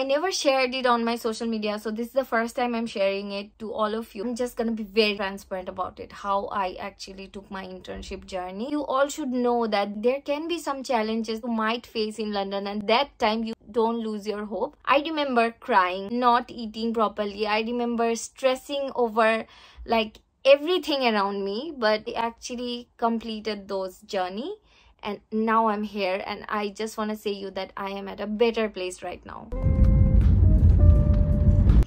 I never shared it on my social media, so this is the first time I'm sharing it to all of you. I'm just gonna be very transparent about it, how I actually took my internship journey. You all should know that there can be some challenges you might face in London, and that time you don't lose your hope. I remember crying, not eating properly. I remember stressing over like everything around me, but I actually completed those journey. And now I'm here, and I just want to say you that I am at a better place right now.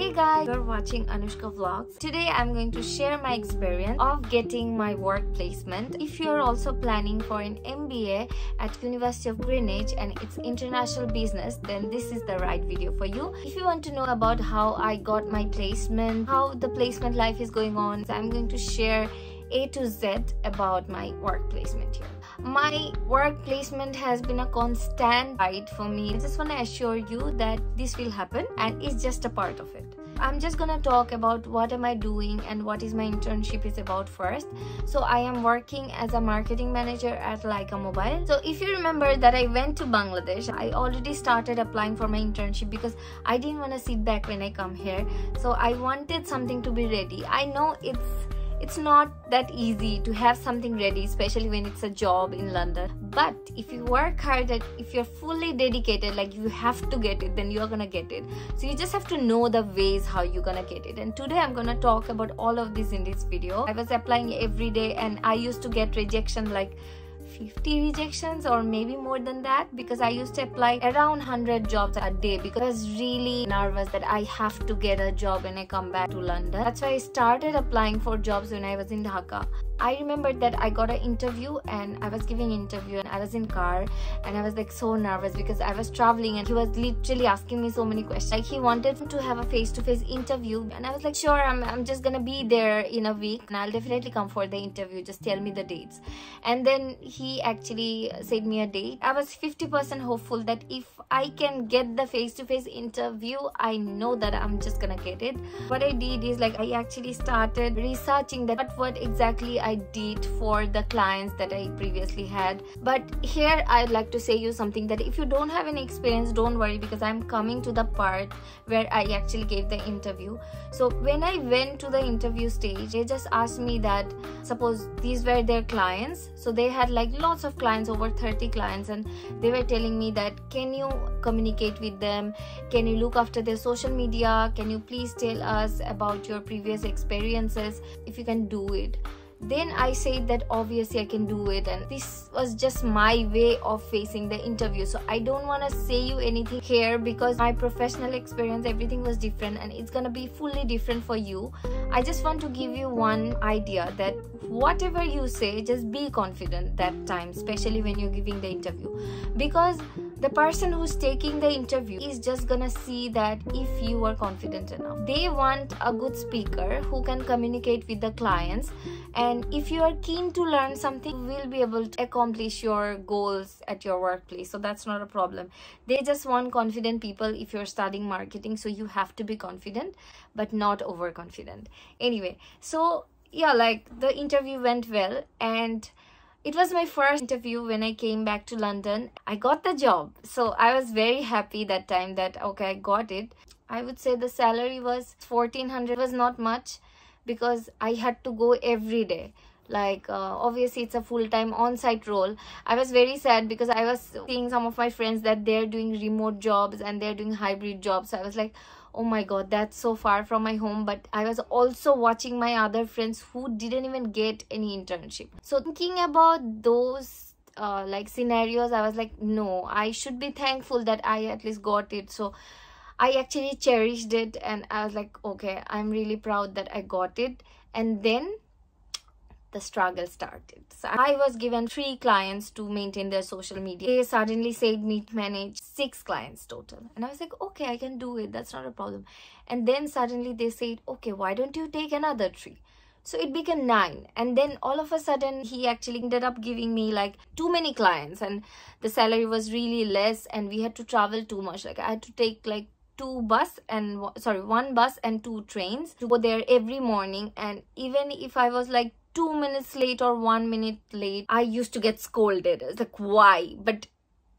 Hey guys, you're watching Anushka Vlogs. Today I'm going to share my experience of getting my work placement. If you're also planning for an MBA at University of Greenwich and it's international business, then this is the right video for you. If you want to know about how I got my placement, how the placement life is going on, I'm going to share A to Z about my work placement here. My work placement has been a constant fight for me. I just want to assure you that this will happen and it's just a part of it. I'm just gonna talk about what am I doing and what is my internship is about first. So I am working as a marketing manager at Lyca Mobile. So if you remember that I went to Bangladesh, I already started applying for my internship because I didn't want to sit back when I come here. So I wanted something to be ready. I know it's not that easy to have something ready, especially when it's a job in London. But if you work hard, if you're fully dedicated, like you have to get it, then you're gonna get it. So you just have to know the ways how you're gonna get it. And today I'm gonna talk about all of this in this video. I was applying every day and I used to get rejection like 50 rejections or maybe more than that, because I used to apply around 100 jobs a day because I was really nervous that I have to get a job when I come back to London. That's why I started applying for jobs when I was in Dhaka. I remember that I got an interview and I was giving interview and I was in car and I was like so nervous because I was traveling and he was literally asking me so many questions. Like he wanted to have a face-to-face interview and I was like, sure, I'm just gonna be there in a week and I'll definitely come for the interview, just tell me the dates. And then he actually said me a date. I was 50% hopeful that if I can get the face-to-face interview, I know that I'm just gonna get it. What I did is like I actually started researching that what exactly I did for the clients that I previously had. But here I'd like to say you something, that if you don't have any experience, don't worry, because I'm coming to the part where I actually gave the interview. So when I went to the interview stage, they just asked me that suppose these were their clients, so they had like lots of clients, over 30 clients, and they were telling me that can you communicate with them, can you look after their social media, can you please tell us about your previous experiences, if you can do it. Then I said that obviously I can do it, and this was just my way of facing the interview. So I don't want to say you anything here because my professional experience, everything was different, and it's gonna be fully different for you. I just want to give you one idea that whatever you say, just be confident that time, especially when you're giving the interview, because the person who's taking the interview is just gonna see that if you are confident enough. They want a good speaker who can communicate with the clients, and if you are keen to learn something, you will be able to accomplish your goals at your workplace, so that's not a problem. They just want confident people. If you're studying marketing, so you have to be confident but not overconfident. Anyway, so yeah, like the interview went well, and it was my first interview when I came back to London. I got the job, so I was very happy that time that okay, I got it. I would say the salary was 1400. It was not much because I had to go every day. Like obviously it's a full-time on-site role. I was very sad because I was seeing some of my friends that they're doing remote jobs and they're doing hybrid jobs. So I was like, oh my god, that's so far from my home. But I was also watching my other friends who didn't even get any internship. So thinking about those like scenarios, I was like, no, I should be thankful that I at least got it. So I actually cherished it, and I was like, okay, I'm really proud that I got it. And then the struggle started. So I was given 3 clients to maintain their social media. They suddenly said me to manage 6 clients total, and I was like, okay, I can do it, that's not a problem. And then suddenly they said, okay, why don't you take another 3? So it became 9, and then all of a sudden he actually ended up giving me like too many clients, and the salary was really less, and we had to travel too much. Like I had to take like 1 bus and 2 trains to go there every morning, and even if I was like 2 minutes late or 1 minute late, I used to get scolded. It's like, why? But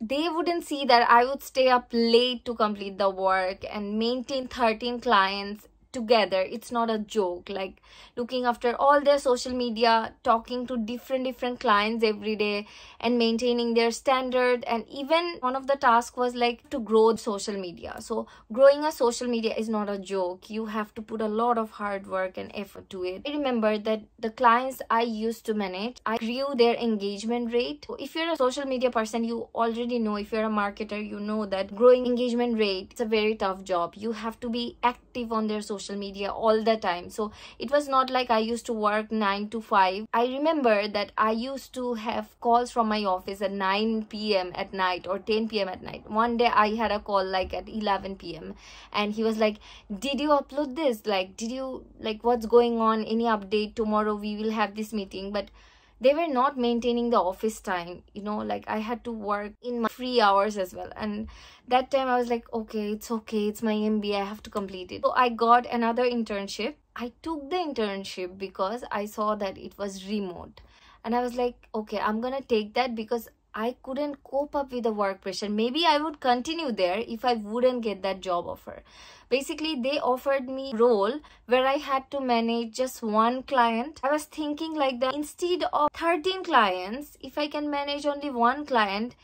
they wouldn't see that I would stay up late to complete the work and maintain 13 clients together. It's not a joke, like looking after all their social media, talking to different clients every day and maintaining their standard. And even one of the tasks was like to grow social media. So growing a social media is not a joke. You have to put a lot of hard work and effort to it. I remember that the clients I used to manage, I grew their engagement rate. So if you're a social media person, you already know, if you're a marketer, you know that growing engagement rate, it's a very tough job. You have to be active on their social media all the time. So it was not like I used to work 9 to 5. I remember that I used to have calls from my office at 9 p.m. at night or 10 p.m. at night. One day I had a call like at 11 p.m. and he was like, did you upload this? Like, did you, like, what's going on? Any update? Tomorrow we will have this meeting. But they were not maintaining the office time, you know, like I had to work in my free hours as well. And that time I was like, okay, it's my MBA, I have to complete it. So I got another internship. I took the internship because I saw that it was remote. And I was like, okay, I'm gonna take that because I couldn't cope up with the work pressure. Maybe I would continue there if I wouldn't get that job offer. Basically, they offered me a role where I had to manage just one client. I was thinking like that, instead of 13 clients, if I can manage only one client,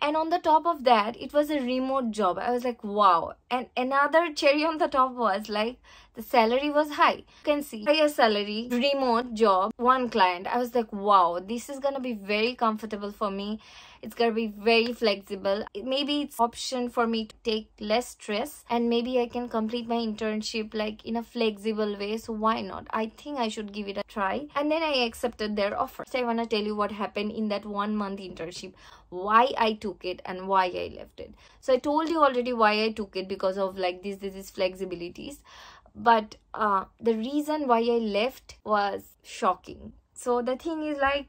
and on the top of that, it was a remote job. I was like, wow. And another cherry on the top was like, the salary was high. You can see, higher salary, remote job, one client. I was like, wow, this is gonna be very comfortable for me. It's gonna be very flexible. Maybe it's option for me to take less stress and maybe I can complete my internship like in a flexible way. So why not? I think I should give it a try. And then I accepted their offer. So I wanna tell you what happened in that 1 month internship, why I took it and why I left it. So I told you already why I took it, because of like this flexibilities. But the reason why I left was shocking. So the thing is, like,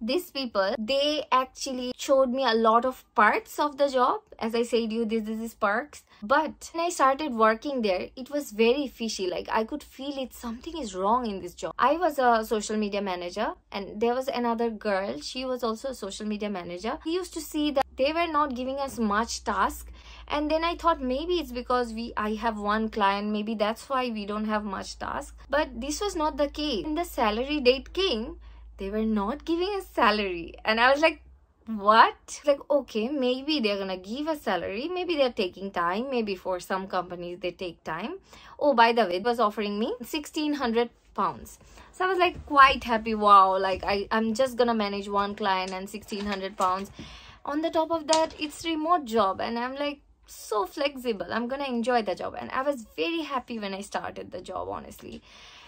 these people, they actually showed me a lot of parts of the job. As I said, you, this is perks. But when I started working there, it was very fishy. Like, I could feel it, something is wrong in this job. I was a social media manager and there was another girl. She was also a social media manager. We used to see that they were not giving us much task. And then I thought maybe it's because I have one client, maybe that's why we don't have much task. But this was not the case. When the salary date came, they were not giving us salary. And I was like, what? Like, okay, maybe they're gonna give a salary. Maybe they're taking time. Maybe for some companies, they take time. Oh, by the way, it was offering me 1,600 pounds. So I was like quite happy. Wow, like I'm just gonna manage one client and 1,600 pounds. On the top of that, it's remote job. And I'm like, so flexible, I'm gonna enjoy the job. And I was very happy when I started the job, honestly,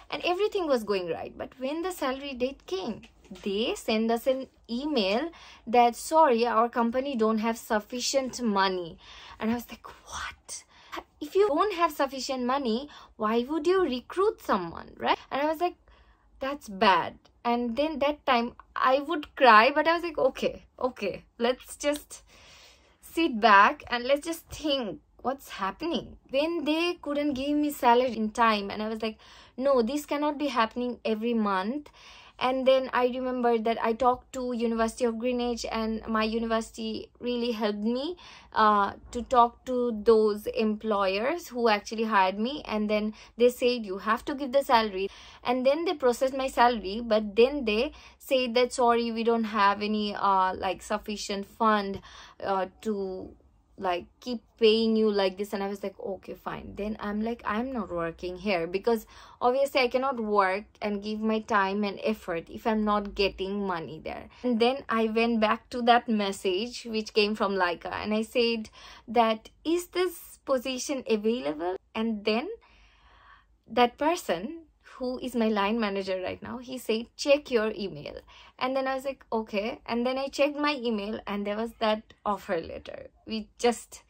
and everything was going right. But when the salary date came, they sent us an email that, sorry, our company don't have sufficient money. And I was like, what? If you don't have sufficient money, why would you recruit someone, right? And I was like, that's bad. And then that time I would cry, but I was like, okay, let's just sit back and let's just think what's happening. When they couldn't give me salary in time, and I was like, no, this cannot be happening every month. And then I remember that I talked to University of Greenwich, and my university really helped me to talk to those employers who actually hired me. And then they said, you have to give the salary. And then they processed my salary, but then they said that, sorry, we don't have any like sufficient fund to like keep paying you like this. And I was like, okay, fine. Then I'm like, I'm not working here, because obviously I cannot work and give my time and effort if I'm not getting money there. And then I went back to that message which came from Lyca, and I said that, is this position available? And then that person who is my line manager right now, he said, check your email. And then I was like, okay. And then I checked my email and there was that offer letter. We just,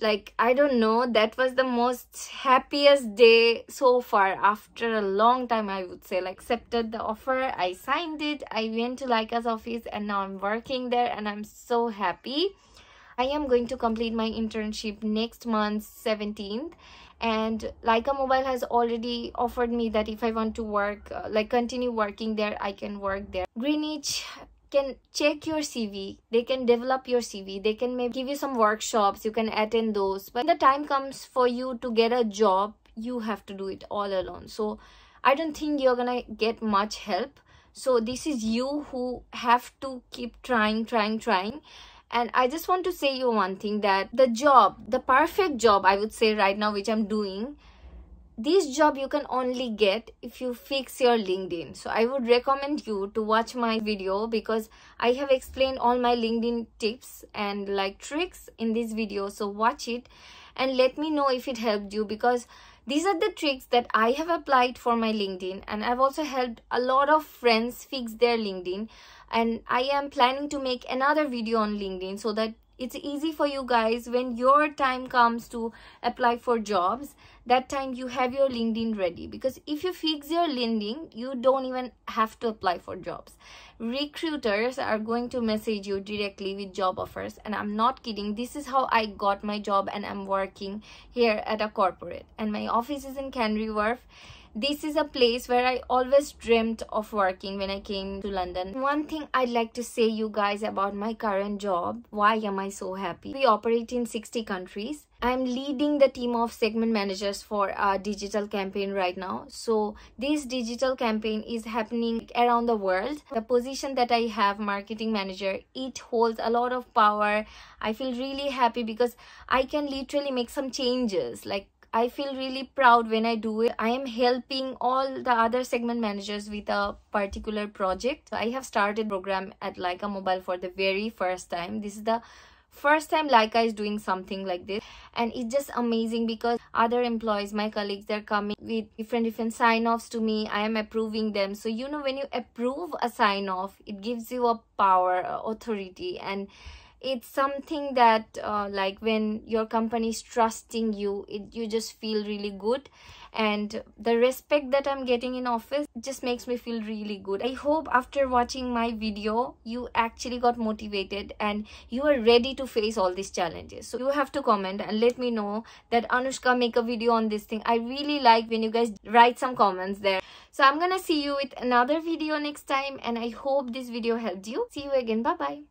like, I don't know, that was the most happiest day so far after a long time, I would say. Like, accepted the offer, I signed it, I went to Lyca's office, and now I'm working there and I'm so happy. I am going to complete my internship next month, 17th. And Lyca Mobile has already offered me that if I want to work, like continue working there, I can work there. Greenwich can check your CV, they can develop your CV, they can maybe give you some workshops, you can attend those. But when the time comes for you to get a job, you have to do it all alone. So I don't think you're gonna get much help. So this is you who have to keep trying. And I just want to say you one thing, that the job, the perfect job I would say right now, which I'm doing, this job you can only get if you fix your LinkedIn. So I would recommend you to watch my video, because I have explained all my LinkedIn tips and like tricks in this video. So watch it and let me know if it helped you, because these are the tricks that I have applied for my LinkedIn, and I've also helped a lot of friends fix their LinkedIn. And I am planning to make another video on LinkedIn so that it's easy for you guys when your time comes to apply for jobs. That time you have your LinkedIn ready, because if you fix your LinkedIn, you don't even have to apply for jobs. Recruiters are going to message you directly with job offers, and I'm not kidding. This is how I got my job, and I'm working here at a corporate, and my office is in Canary Wharf. This is a place where I always dreamt of working when I came to London. One thing I'd like to say you guys about my current job, why am I so happy? We operate in 60 countries. I'm leading the team of segment managers for our digital campaign right now. So this digital campaign is happening around the world. The position that I have, marketing manager, it holds a lot of power. I feel really happy because I can literally make some changes. Like, I feel really proud when I do it. I am helping all the other segment managers with a particular project. I have started program at Lyca Mobile for the very first time. This is the first time Lyca is doing something like this, and it's just amazing because other employees, my colleagues, they're coming with different sign-offs to me. I am approving them. So you know, when you approve a sign-off, it gives you a power, authority, and it's something that like when your company is trusting you, you just feel really good. And the respect that I'm getting in office just makes me feel really good. I hope after watching my video, you actually got motivated and you are ready to face all these challenges. So you have to comment and let me know that, Anushka, make a video on this thing. I really like when you guys write some comments there. So I'm gonna see you with another video next time, and I hope this video helped you. See you again. Bye-bye.